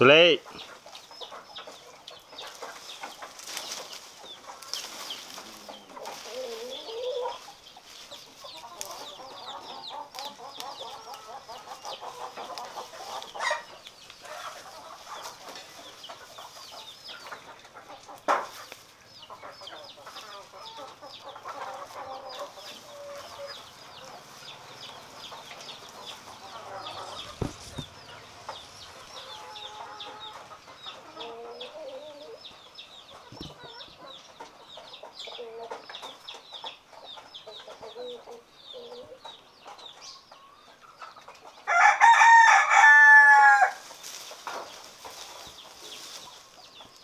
Too late.